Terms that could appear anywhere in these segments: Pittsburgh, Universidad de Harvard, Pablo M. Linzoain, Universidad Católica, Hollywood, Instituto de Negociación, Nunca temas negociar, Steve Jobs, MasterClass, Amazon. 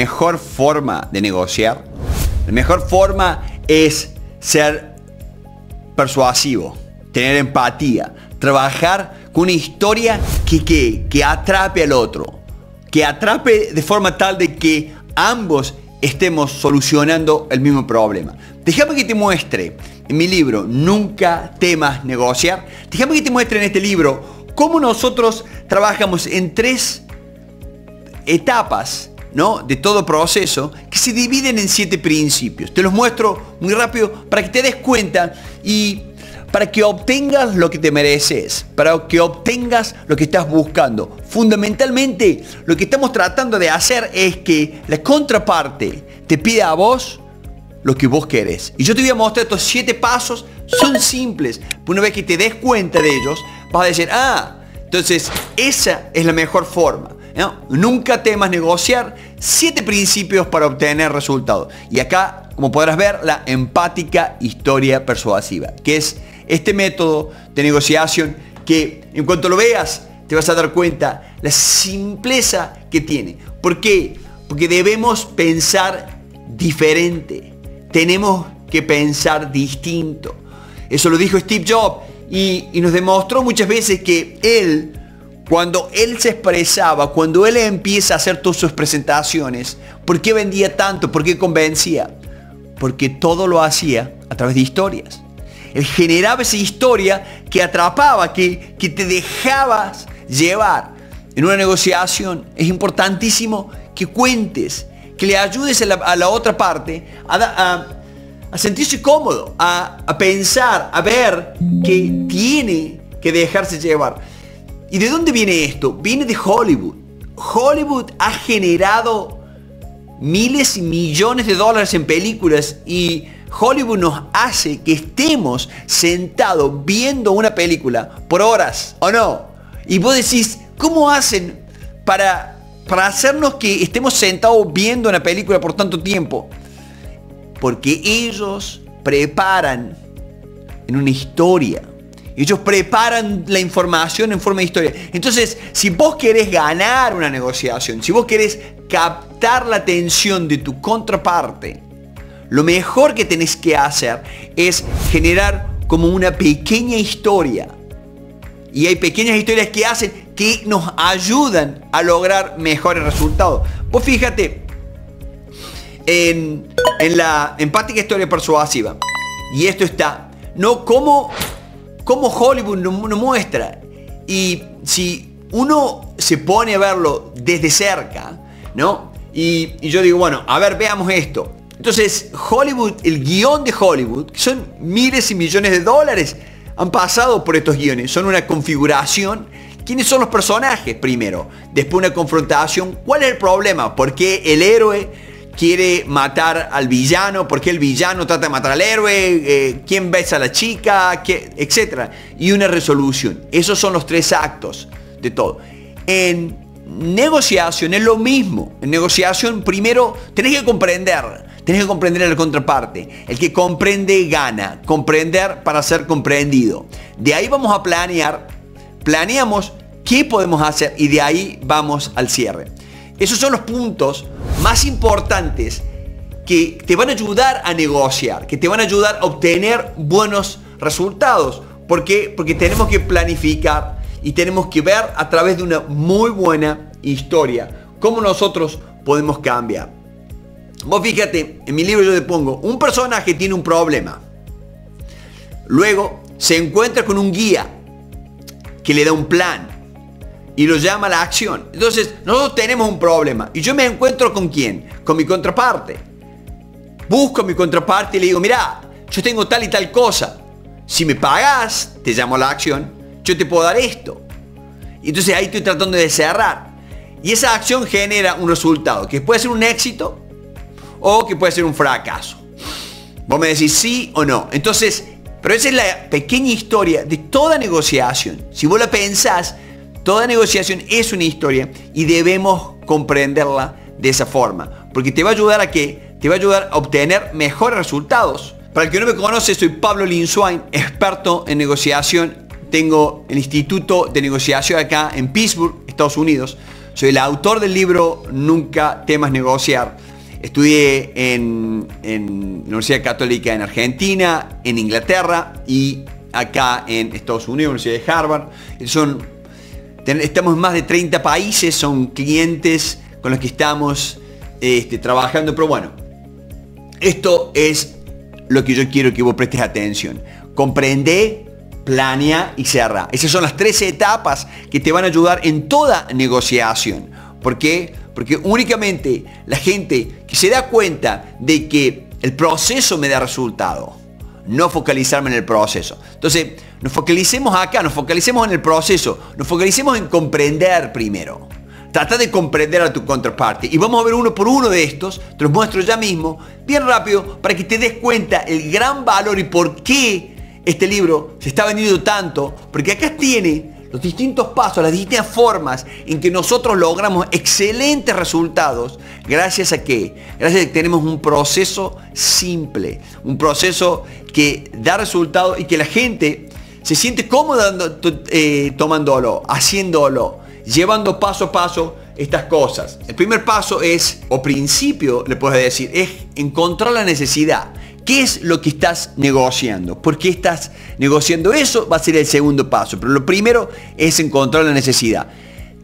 mejor forma de negociar, la mejor forma es ser persuasivo, tener empatía, trabajar con una historia que atrape al otro, que atrape de forma tal de que ambos estemos solucionando el mismo problema. Déjame que te muestre en mi libro Nunca temas negociar, déjame que te muestre en este libro cómo nosotros trabajamos en tres etapas, ¿no?, de todo proceso, que se dividen en 7 principios. Te los muestro muy rápido para que te des cuenta y para que obtengas lo que te mereces, para que obtengas lo que estás buscando. Fundamentalmente, lo que estamos tratando de hacer es que la contraparte te pida a vos lo que vos querés. Y yo te voy a mostrar estos 7 pasos, son simples. Una vez que te des cuenta de ellos, vas a decir, ah, entonces esa es la mejor forma, ¿no? Nunca temas negociar, 7 principios para obtener resultados. Y acá, como podrás ver, la empática historia persuasiva, que es este método de negociación que en cuanto lo veas te vas a dar cuenta la simpleza que tiene. ¿Por qué? Porque debemos pensar diferente, tenemos que pensar distinto. Eso lo dijo Steve Jobs y nos demostró muchas veces que él, cuando él se expresaba, cuando él empieza a hacer todas sus presentaciones, ¿por qué vendía tanto? ¿Por qué convencía? Porque todo lo hacía a través de historias. Él generaba esa historia que atrapaba, que te dejabas llevar. En una negociación es importantísimo que cuentes, que le ayudes a la otra parte a sentirse cómodo, a pensar, a ver que tiene que dejarse llevar. ¿Y de dónde viene esto? Viene de Hollywood. Hollywood ha generado miles y millones de dólares en películas y Hollywood nos hace que estemos sentados viendo una película por horas, ¿o no? Y vos decís, ¿cómo hacen para hacernos que estemos sentados viendo una película por tanto tiempo? Porque ellos preparan en una historia. Ellos preparan la información en forma de historia. Entonces, si vos querés ganar una negociación, si vos querés captar la atención de tu contraparte, lo mejor que tenés que hacer es generar como una pequeña historia. Y hay pequeñas historias que hacen que nos ayudan a lograr mejores resultados. Vos fíjate en la empática historia persuasiva. Y esto está, ¿no?, como Hollywood nos muestra. Y si uno se pone a verlo desde cerca, ¿no? Y yo digo, bueno, a ver, veamos esto. Entonces, Hollywood, el guión de Hollywood, que son miles y millones de dólares, han pasado por estos guiones. Son una configuración. ¿Quiénes son los personajes primero? Después una confrontación. ¿Cuál es el problema? ¿Por qué el héroe quiere matar al villano? ¿Por qué el villano trata de matar al héroe? ¿Quién besa a la chica? Etcétera. Y una resolución. Esos son los 3 actos de todo. En negociación es lo mismo. En negociación primero tenés que comprender. Tenés que comprender a la contraparte. El que comprende gana. Comprender para ser comprendido. De ahí vamos a planear. Planeamos qué podemos hacer y de ahí vamos al cierre. Esos son los puntos más importantes que te van a ayudar a negociar, que te van a ayudar a obtener buenos resultados. ¿Por qué? Porque tenemos que planificar y tenemos que ver a través de una muy buena historia cómo nosotros podemos cambiar. Vos fíjate, en mi libro yo te pongo, un personaje tiene un problema. Luego se encuentra con un guía que le da un plan y lo llama la acción. Entonces, nosotros tenemos un problema. ¿Y yo me encuentro con quién? Con mi contraparte. Busco a mi contraparte y le digo, mirá, yo tengo tal y tal cosa. Si me pagás, te llamo a la acción, yo te puedo dar esto. Y entonces ahí estoy tratando de cerrar. Y esa acción genera un resultado que puede ser un éxito o que puede ser un fracaso. Vos me decís sí o no. Entonces, pero esa es la pequeña historia de toda negociación. Si vos la pensás, toda negociación es una historia y debemos comprenderla de esa forma. Porque te va a ayudar a qué? Te va a ayudar a obtener mejores resultados. Para el que no me conoce, soy Pablo Linzoain, experto en negociación. Tengo el Instituto de Negociación acá en Pittsburgh, Estados Unidos. Soy el autor del libro Nunca temas negociar. Estudié en la Universidad Católica en Argentina, en Inglaterra y acá en Estados Unidos, Universidad de Harvard. Estamos en más de 30 países, son clientes con los que estamos trabajando, pero bueno, esto es lo que yo quiero que vos prestes atención. Comprende, planea y cerra. Esas son las 13 etapas que te van a ayudar en toda negociación. ¿Por qué? Porque únicamente la gente que se da cuenta de que el proceso me da resultado, no focalizarme en el proceso. Entonces, nos focalicemos acá, nos focalicemos en el proceso, nos focalicemos en comprender primero. Trata de comprender a tu contraparte. Y vamos a ver uno por uno de estos, te los muestro ya mismo, bien rápido, para que te des cuenta el gran valor y por qué este libro se está vendiendo tanto. Porque acá tiene los distintos pasos, las distintas formas en que nosotros logramos excelentes resultados. ¿Gracias a qué? Gracias a que tenemos un proceso simple, un proceso que da resultados y que la gente se siente cómoda tomándolo, haciéndolo, llevando paso a paso estas cosas. El primer paso es, o principio le puedes decir, es encontrar la necesidad. ¿Qué es lo que estás negociando? ¿Por qué estás negociando eso? Va a ser el segundo paso. Pero lo primero es encontrar la necesidad.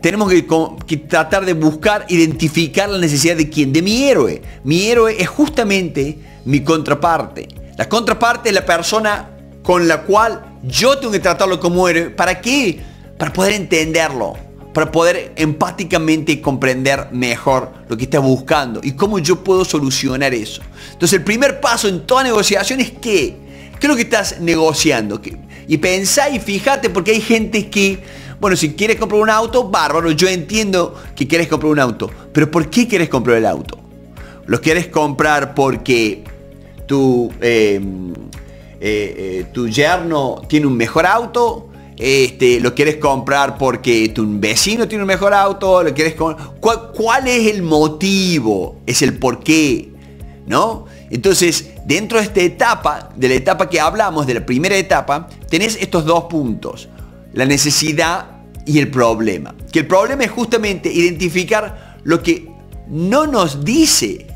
Tenemos que tratar de buscar, identificar la necesidad de quién, de mi héroe. Mi héroe es justamente mi contraparte. La contraparte es la persona con la cual yo tengo que tratarlo como héroe. ¿Para qué? Para poder entenderlo, para poder empáticamente comprender mejor lo que está buscando y cómo yo puedo solucionar eso. Entonces el primer paso en toda negociación es ¿qué? ¿Qué es lo que estás negociando? Y pensá y fíjate, porque hay gente que, bueno, si quieres comprar un auto, bárbaro, yo entiendo que quieres comprar un auto, pero ¿por qué quieres comprar el auto? ¿Lo quieres comprar porque tu yerno tiene un mejor auto? ¿Lo quieres comprar porque tu vecino tiene un mejor auto? ¿Lo quieres comprar? ¿Cuál es el motivo? Es el por qué, ¿no? Entonces, dentro de esta etapa, de la etapa que hablamos, de la primera etapa, tenés estos dos puntos: la necesidad y el problema. Que el problema es justamente identificar lo que no nos dice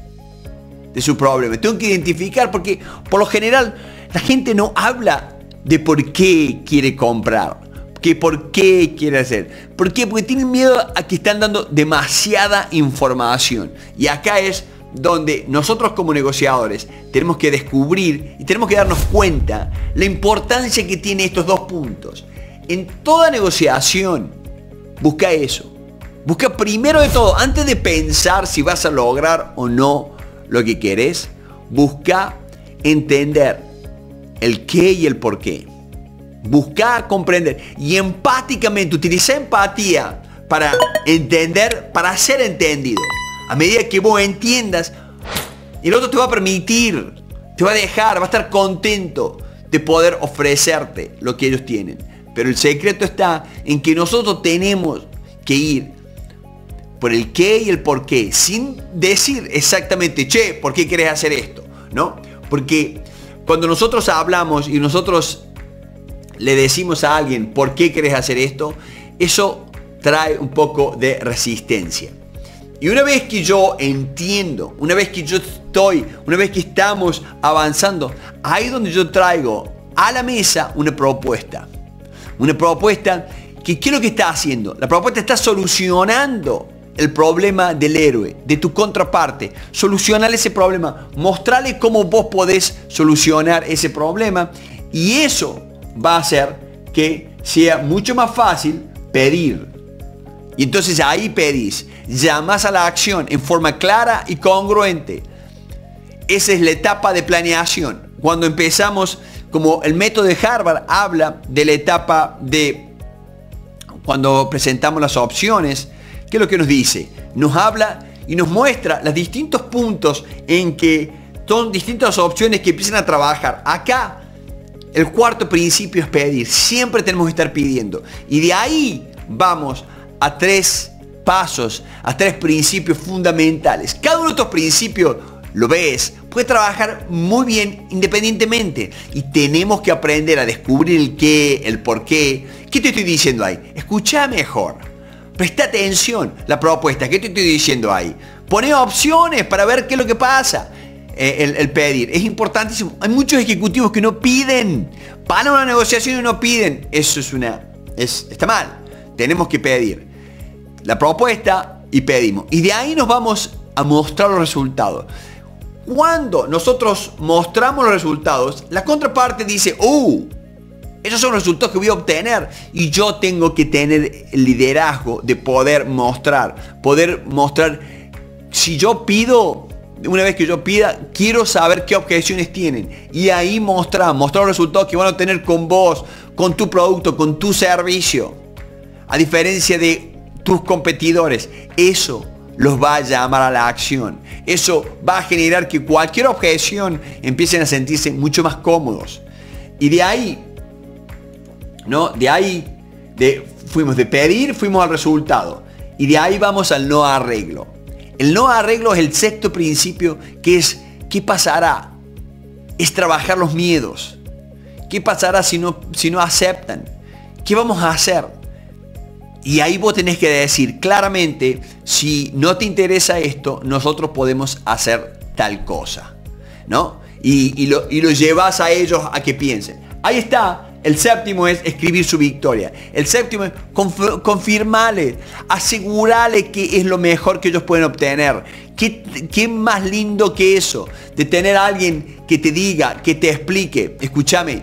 de su problema. Tengo que identificar, porque por lo general la gente no habla de por qué quiere comprar, que por qué quiere hacer. ¿Por qué? Porque tienen miedo a que están dando demasiada información. Y acá es donde nosotros como negociadores tenemos que descubrir y tenemos que darnos cuenta la importancia que tiene estos dos puntos. En toda negociación busca eso. Busca primero de todo, antes de pensar si vas a lograr o no lo que querés, busca entender el qué y el por qué. Buscar, comprender y empáticamente, utilizar empatía para entender, para ser entendido. A medida que vos entiendas, el otro te va a permitir, te va a dejar, va a estar contento de poder ofrecerte lo que ellos tienen. Pero el secreto está en que nosotros tenemos que ir por el qué y el por qué, sin decir exactamente, che, ¿por qué querés hacer esto? ¿No? Porque cuando nosotros hablamos y nosotros le decimos a alguien por qué querés hacer esto, eso trae un poco de resistencia. Y una vez que yo entiendo, una vez que estamos avanzando, ahí es donde yo traigo a la mesa una propuesta. Una propuesta que, ¿qué es lo que está haciendo? La propuesta está solucionando el problema del héroe, de tu contraparte. Solucionar ese problema, mostrarle cómo vos podés solucionar ese problema, y eso va a hacer que sea mucho más fácil pedir. Y entonces ahí pedís, llamás a la acción en forma clara y congruente. Esa es la etapa de planeación. Cuando empezamos, como el método de Harvard habla de la etapa de cuando presentamos las opciones, ¿qué es lo que nos dice? Nos habla y nos muestra los distintos puntos en que son distintas opciones que empiezan a trabajar. Acá, el cuarto principio es pedir. Siempre tenemos que estar pidiendo. Y de ahí vamos a tres pasos, a tres principios fundamentales. Cada uno de estos principios, lo ves, puede trabajar muy bien independientemente. Y tenemos que aprender a descubrir el qué, el por qué. ¿Qué te estoy diciendo ahí? Escucha mejor. Presta atención la propuesta. ¿Qué te estoy diciendo ahí? Poné opciones para ver qué es lo que pasa. El pedir es importantísimo. Hay muchos ejecutivos que no piden. Van a una negociación y no piden. Eso es está mal. Tenemos que pedir la propuesta y pedimos. Y de ahí nos vamos a mostrar los resultados. Cuando nosotros mostramos los resultados, la contraparte dice, esos son los resultados que voy a obtener. Y yo tengo que tener el liderazgo de poder mostrar. Si yo pido, una vez que yo pida, quiero saber qué objeciones tienen. Y ahí mostrar los resultados que van a obtener con vos, con tu producto, con tu servicio. A diferencia de tus competidores. Eso los va a llamar a la acción. Eso va a generar que cualquier objeción empiecen a sentirse mucho más cómodos. Y de ahí, fuimos de pedir, fuimos al resultado. Y de ahí vamos al no arreglo. El no arreglo es el sexto principio, que es ¿qué pasará? Es trabajar los miedos. ¿Qué pasará si no aceptan? ¿Qué vamos a hacer? Y ahí vos tenés que decir claramente, si no te interesa esto, nosotros podemos hacer tal cosa, ¿no? Y lo llevas a ellos a que piensen. Ahí está. El séptimo es escribir su victoria. El séptimo es confirmarle, asegurarle que es lo mejor que ellos pueden obtener. ¿Qué más lindo que eso? De tener a alguien que te diga, que te explique. Escúchame,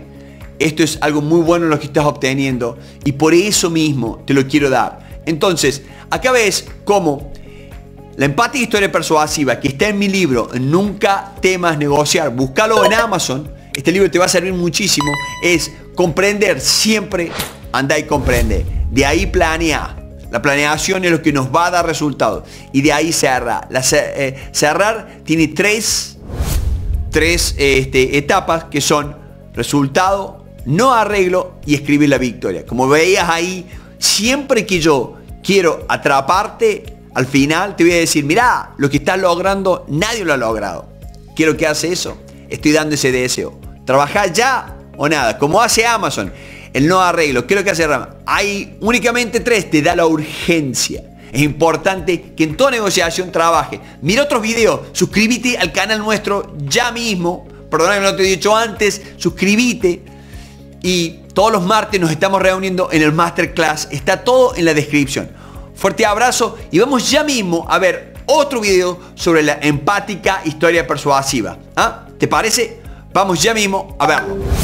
esto es algo muy bueno lo que estás obteniendo y por eso mismo te lo quiero dar. Entonces, acá ves cómo la empática historia persuasiva, que está en mi libro, Nunca temas negociar, búscalo en Amazon. Este libro te va a servir muchísimo. Es comprender, siempre anda y comprende. De ahí planea. La planeación es lo que nos va a dar resultados. Y de ahí cerrar. Cerrar tiene tres etapas, que son resultado, no arreglo y escribir la victoria. Como veías ahí, siempre que yo quiero atraparte, al final te voy a decir, mirá, lo que estás logrando, nadie lo ha logrado. Quiero que hagas eso. Estoy dando ese deseo. Trabajar ya o nada, como hace Amazon. El no arreglo, ¿qué es lo que hace Amazon? Hay únicamente tres, te da la urgencia. Es importante que en toda negociación trabaje. Mira otros videos, suscríbete al canal nuestro ya mismo. Perdona que no te he dicho antes, suscríbete. Y todos los martes nos estamos reuniendo en el Masterclass. Está todo en la descripción. Fuerte abrazo y vamos ya mismo a ver otro video sobre la empática historia persuasiva. ¿Ah? ¿Te parece? Vamos ya mismo a verlo.